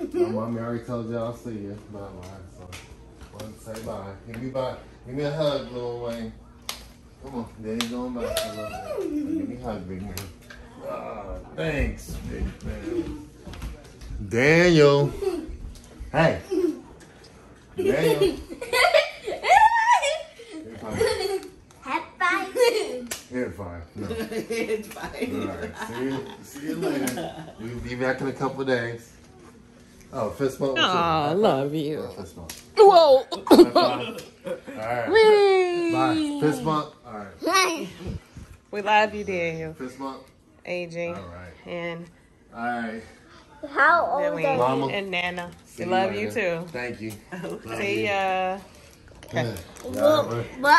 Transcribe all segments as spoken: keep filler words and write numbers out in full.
My mommy already told y'all I'll see you. Bye bye. So I want to say bye. Give me bye. Give me a hug, Lil Wayne. Come on. There you go, my love. Give me a hug, big man. Oh, thanks, big man. Daniel. Hey. Daniel. It's fine. No. It's fine. All right. See you, see you later. We'll be back in a couple of days. Oh, fist bump. I love you. Oh, fist bump. Whoa. Fist bump. All right. Whee. Bye. Fist bump. All right. We love you, Daniel. Fist bump. A J. All right. And. All right. How old are Mama and Nana? We love you, you too. Thank you. Love See you. ya. Okay. Well, y'all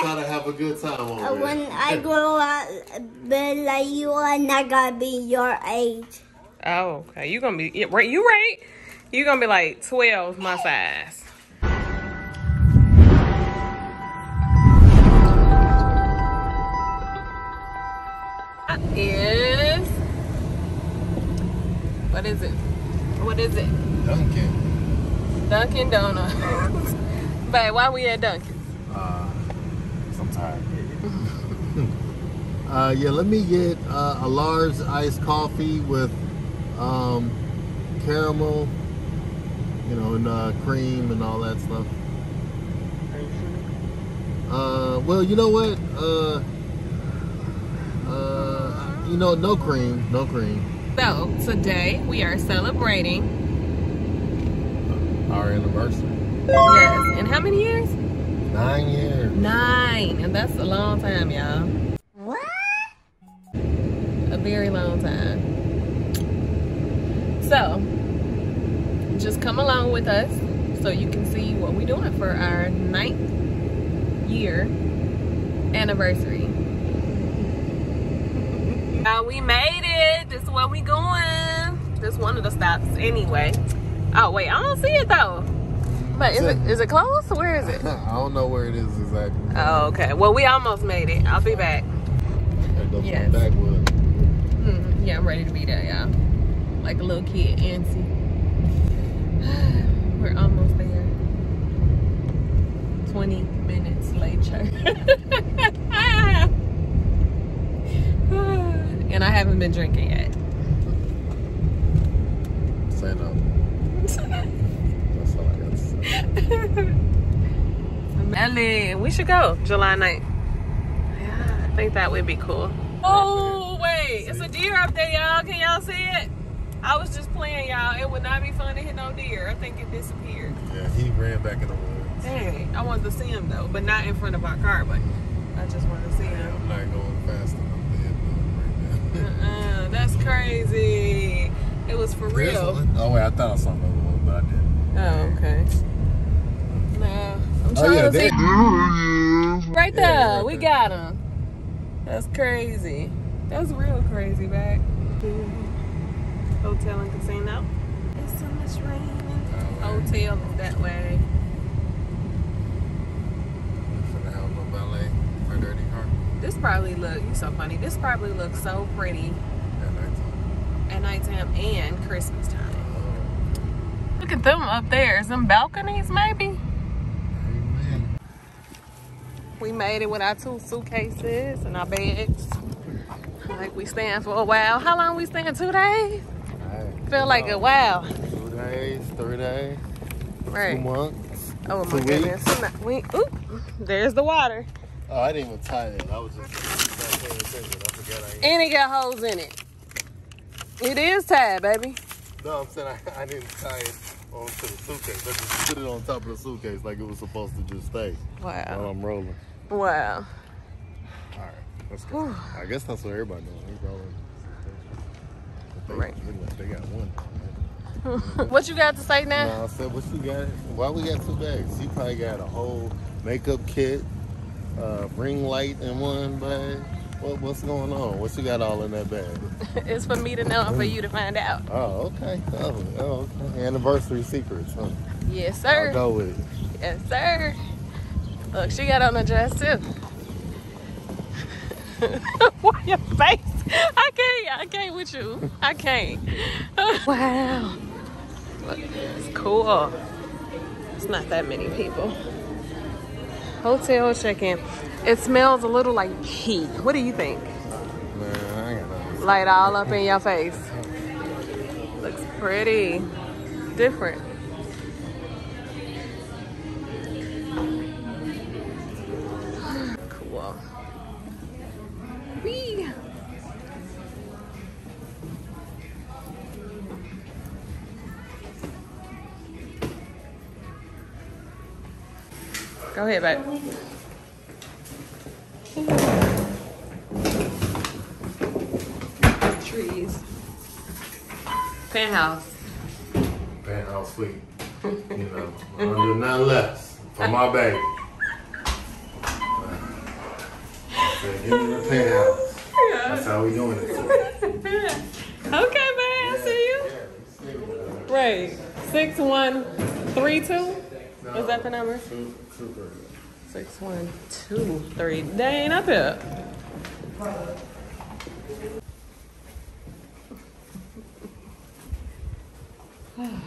try to have a good time over uh, When I grow up, be like you, and I gotta be your age. Oh, okay. You gonna be right? You right? You gonna be like twelve, my size. That is what is it? What is it? Dunkin'. Dunkin' Donuts. Babe, why we at Dunkin'? Uh, I'm tired. uh, yeah, let me get uh, a large iced coffee with um, caramel, you know, and uh, cream and all that stuff. Are you sure? Uh, well, you know what? Uh, uh, you know, no cream, no cream. So today we are celebrating uh, our anniversary. Yes, and how many years? Nine years. Nine, and that's a long time, y'all. What? A very long time. So, just come along with us so you can see what we're doing for our ninth year anniversary. Now we made it. This is where we going. This is one of the stops anyway. Oh wait, I don't see it though. But is it, is it closed? Where is it? I don't know where it is exactly. Oh, okay. Well, we almost made it. I'll be back. Yes. Mm-hmm. Yeah, I'm ready to be there, y'all. Like a little kid, antsy. We're almost there. twenty minutes later. And I haven't been drinking yet. Say no. Melly, we should go July ninth. Yeah, I think that would be cool. Oh wait, it's a deer up there, y'all. Can y'all see it? I was just playing, y'all. It would not be fun to hit no deer. I think it disappeared. Yeah, he ran back in the woods. Dang, I wanted to see him though, but not in front of our car. But I just wanted to see him. Yeah, I'm not going fast enough. I'm dead right now. uh, uh, that's crazy. It was for There's real. One. Oh wait, I thought I saw another one, but I didn't. Oh, okay. No, I'm trying oh, yeah, to see. Right there, yeah, right we there. got him. That's crazy. That's real crazy, back. Hotel and casino. It's so much raining. Oh, hotel is that way. Should I have no ballet or dirty car? This probably look. You so funny. This probably looks so pretty. At nighttime. At nighttime and Christmas time. Look at them up there. Some balconies, maybe? Amen. We made it with our two suitcases and our bags. Like we staying for a while. How long we staying? Two days? Right. Feel like a while. Two days, three days, right. two months. Oh my goodness. Weeks. We, ooh, there's the water. Oh, I didn't even tie it. I was just paying attention. I forgot I And it got holes in it. It is tied, baby. No, I'm saying I, I didn't tie it onto the suitcase. I just put it on top of the suitcase like it was supposed to just stay. Wow. While I'm rolling. Wow. All right, let's go. Whew. I guess that's what everybody doing. He's rolling. They, right. They got one. Right? What you got to say now? No, I said what you got. Why we got two bags? You probably got a whole makeup kit, uh, ring light in one bag. What, what's going on? What you got all in that bag? It's for me to know and for you to find out. Oh, okay. Oh, oh, okay. Anniversary secrets, huh? Yes, sir. I'll go with it. Yes, sir. Look, she got on a dress, too. Why your face? I can't. I can't with you. I can't. Wow. cool. It's not that many people. Hotel check-in. It smells a little like pee. What do you think? Man, I ain't got nothing. Light all up in your face. Looks pretty different. Cool. Wee. Go ahead, babe. Trees. Penthouse. Penthouse suite. You know, I don't do nothing less for my baby. I said, give me the penthouse. Yeah. That's how we doing it. Okay, babe, I see you. Right. six one three two? No, is that the number? Two, two, three. Six, one, two, three. They ain't up here. Oh,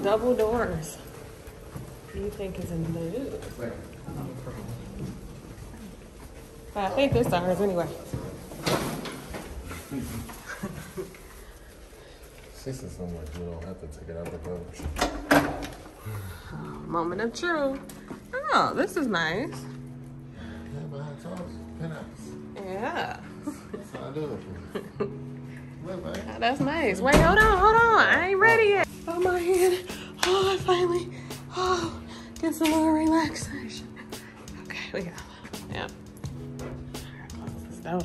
double doors. What do you think is in blue? But I think this is ours anyway. She said something like, you don't have to take it out the boat. Oh, moment of truth. Oh, this is nice. Yeah, but I told you, penthouse. Yeah. That's how I do it. Look, man. Oh, that's nice. Wait, hold on, hold on. I ain't ready yet. Oh, my hand. Oh, I finally. Oh, get some more relaxation. Okay, we got one. Yep. All right, close this door.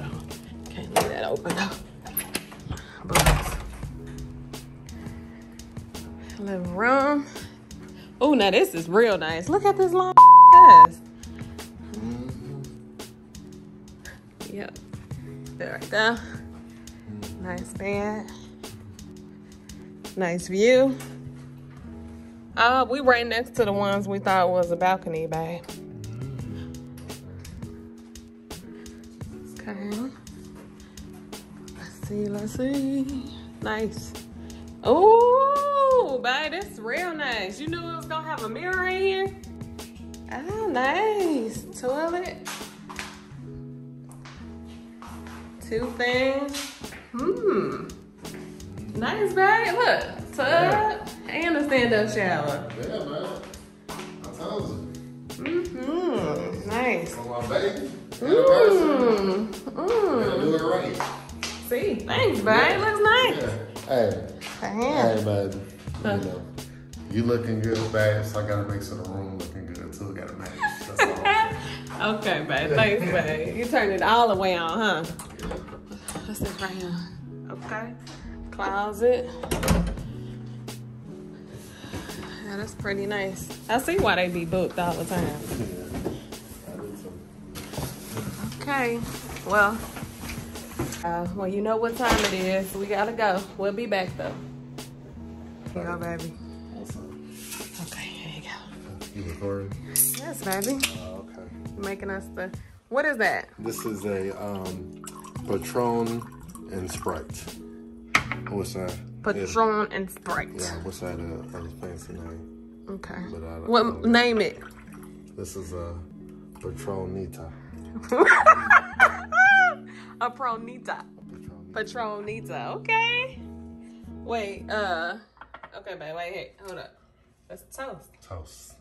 Can't leave that open, though. But living room. Oh, now this is real nice. Look at this long ass. Mm-hmm. Yep. There right there. Nice bed. Nice view. Uh, we right next to the ones we thought was a balcony, babe. Okay. Let's see, let's see. Nice. Oh, babe, that's real nice. You knew it was gonna have a mirror in here. Oh, nice. Toilet. Two things. Hmm. Nice, babe. Look, tub yeah. And a stand-up shower. Yeah, man. I told you. Mm-hmm. Nice. For my baby. Mmm. Mmm. Do it right. See, thanks, babe. Yeah. Looks nice. Yeah. Hey. Damn. Hey, baby. You know, you looking good, babe, so I gotta make sure the room looking good too. Gotta match. That's all. Okay, babe. Thanks, babe. You turned it all the way on, huh? What's this right here? Okay. Closet. Yeah, that's pretty nice. I see why they be booked all the time. Yeah, I do too. Okay. Well. Uh, well, you know what time it is. We gotta go. We'll be back though. Here you go, baby. Okay, here you go. You recording? Yes, baby. Uh, okay. Making us the. What is that? This is a um, Patron and Sprite. What's that? Patron yeah. and Sprite. Yeah, what's that? Uh, a fancy name. Okay. But I don't, what I don't name know. It? This is a Patronita. a Patronita. Patronita. Patronita. Okay. Wait. Uh. Okay, babe, wait, hey, hold up. Let's toast. Toast.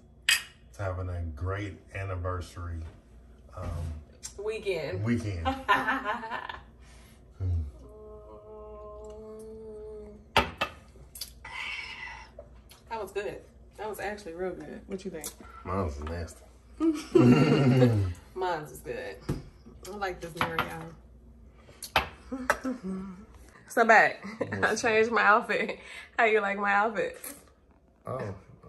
To having a great anniversary. Um, weekend. Weekend. hmm. That was good. That was actually real good. What you think? Mine was nasty. Mine was good. I like this mirror, y'all. So back, I changed my outfit. How you like my outfit? Oh,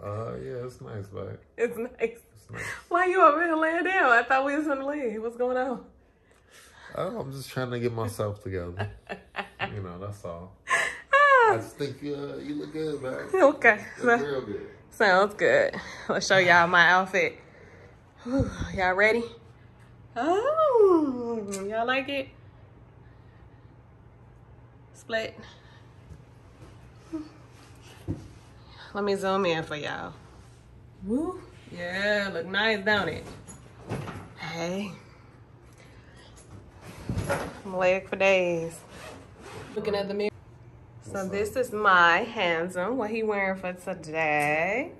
uh, yeah, it's nice, babe. It's nice. It's nice. Why you over here laying down? I thought we was gonna leave. What's going on? Oh, I'm just trying to get myself together. You know, that's all. I just think you, uh, you look good, babe. Okay. You look so, real good. Sounds good. Let's show y'all my outfit. Y'all ready? Oh, y'all like it? Split. Let me zoom in for y'all. Woo. Yeah, look nice, don't it? Hey. I'm leg for days. Looking at the mirror. So this is my handsome, what he wearing for today.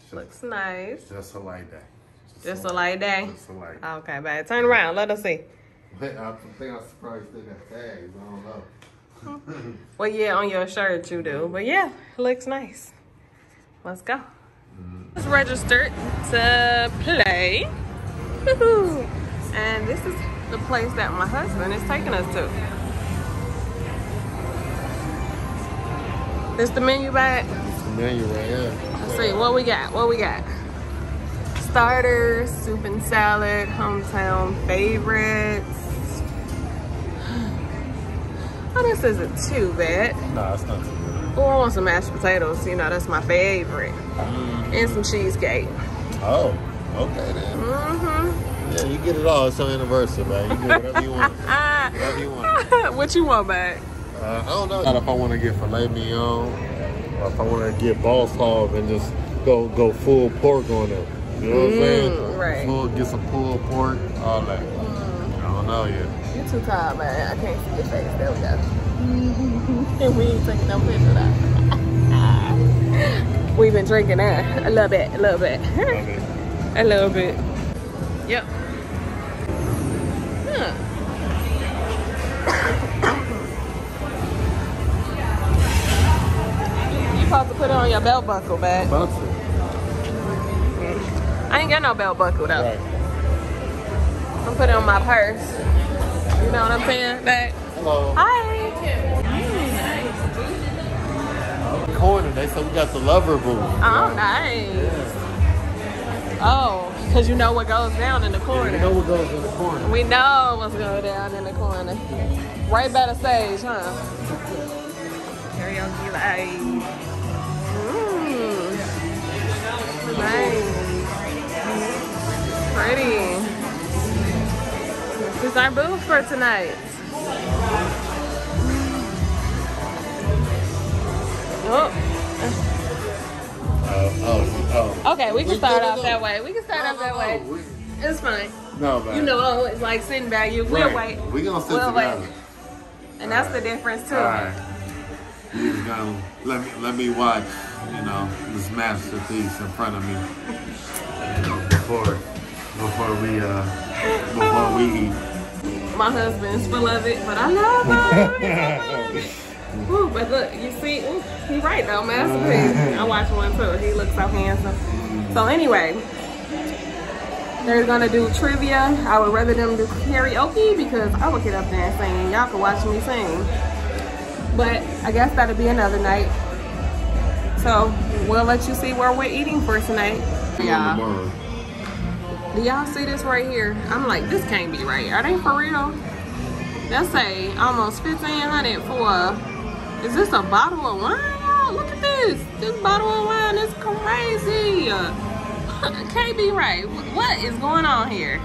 Just, looks nice. Just a light day. Just, just a light day? Just a light day. Okay, babe. Turn around. Let us see. I think I surprised in that tags. I don't know. Well, yeah, on your shirt you do. But yeah, looks nice. Let's go. Mm-hmm. It's registered to play. Woo-hoo. And this is the place that my husband is taking us to. This the menu bag? It's the menu right here. Let's see, what we got, what we got? Starters, soup and salad, hometown favorites. Oh, this isn't too bad. Nah, it's not too bad. Oh, I want some mashed potatoes, you know, that's my favorite. Mm-hmm. And some cheesecake. Oh, okay then. Mm-hmm. Yeah, you get it all, it's your anniversary, man. You get whatever you want. Whatever you want. What you want, bag? Uh, I don't know if I want to get filet mignon or if I want to get ball hog and just go go full pork on it. You know what mm, I'm saying? Right. Full, get some pulled pork, all that. Mm. I don't know yet. You're too tired, man. I can't see your face. There we go. And we ain't taking no picture though. We've been drinking that. A little bit, a little bit. A little bit. Yep. Huh. Supposed to put it on your belt buckle, babe. I ain't got no belt buckle though. Right. I'm gonna put it on my purse. You know what I'm saying, babe? Hello. Hi. Mm. Nice. Corner. They said we got the lover booth. Oh, nice. Yeah. Oh, because you know what goes down in the corner. Yeah, we know what goes in the corner. We know what's going down in the corner. Right by the stage, huh? Karaoke live. Nice. Pretty. This is our booth for tonight. Oh. Oh, oh, oh. Okay, we can start off that way. We can start off that way. It's fine. No, man. You know, I always like sitting back. You we'll wait. We're gonna sit together. And that's the difference too. All right. You're gonna let me let me watch. You know, this masterpiece in front of me. You know, before, before we, uh, before we eat. My husband's full of it, but I love him. So ooh, but look, you see, ooh, he right though, masterpiece. I watched one too. He looks so handsome. So anyway, they're gonna do trivia. I would rather them do karaoke because I would get up there and sing, and y'all could watch me sing. But I guess that'll be another night. So we'll let you see where we're eating for tonight. Y'all, do y'all see this right here? I'm like, this can't be right. Are they for real? That's a almost fifteen hundred dollars for a, is this a bottle of wine, y'all? Look at this. This bottle of wine is crazy. Can't be right. What is going on here?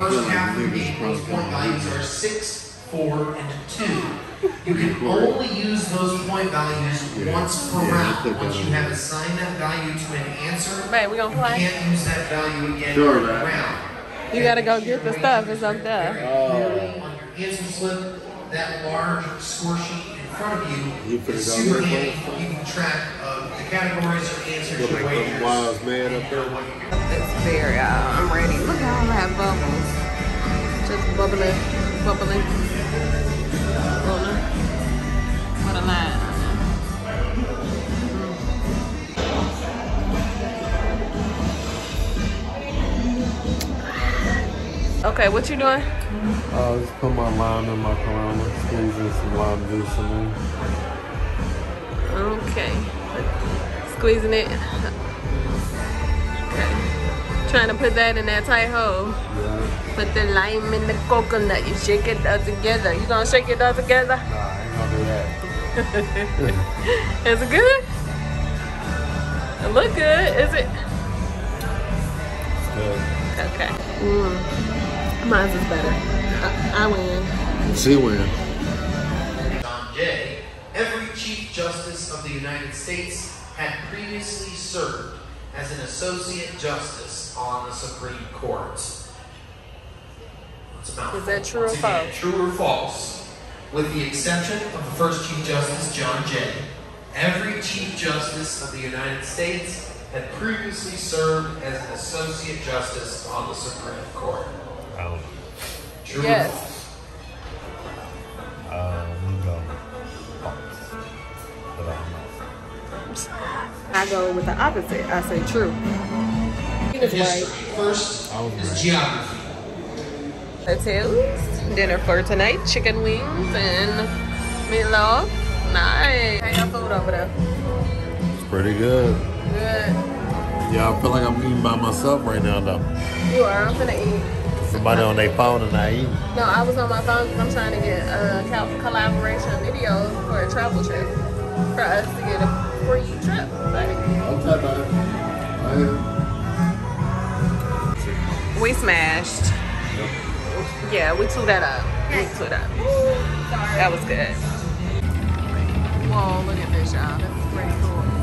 First half of the eight point four values are six, four, and two. You can only use those point values yeah. once per yeah, round. Once you have assigned that value to an answer, babe, we gonna you play? Can't use that value again sure, per round. You gotta go get the stuff, it's up there. Oh. On your answer slip, that large score sheet in front of you, you is super handy. You can track uh, the categories or answers you're like waiting for. It's fair, y'all. I'm ready. Look at all that bubbles. Just bubbling, bubbling. What a line. Okay, what you doing? Uh, just put my lime in my Corona, squeezing some lime juice in there. Okay, squeezing it. Okay, trying to put that in that tight hole. Yeah. Put the lime in the coconut. You shake it all together. You gonna shake it all together? Nah. Is it good? It look good, is it? It's good. Okay. Mm. Mine's is better. I, I win. She win. United States had previously served as an associate justice on the Supreme Court. That's about Is that true or false? True or false? With the exception of the first Chief Justice, John Jay, every Chief Justice of the United States had previously served as an associate justice on the Supreme Court. Oh. True yes. or false? I go with the opposite. I say true. History. First is geography. A toast, dinner for tonight, chicken wings and meatloaf. Nice. How your food over there? It's pretty good. Good. Yeah, I feel like I'm eating by myself right now though. You are. I'm finna eat. Somebody on their phone and I eat. No, I was on my phone because I'm trying to get uh, collaboration videos for a travel trip. For us to get a free trip, buddy. Okay, buddy. We smashed. Yep. Yeah, we two that up. Yes. We two that up. That was good. Whoa, look at this, y'all. That's pretty cool.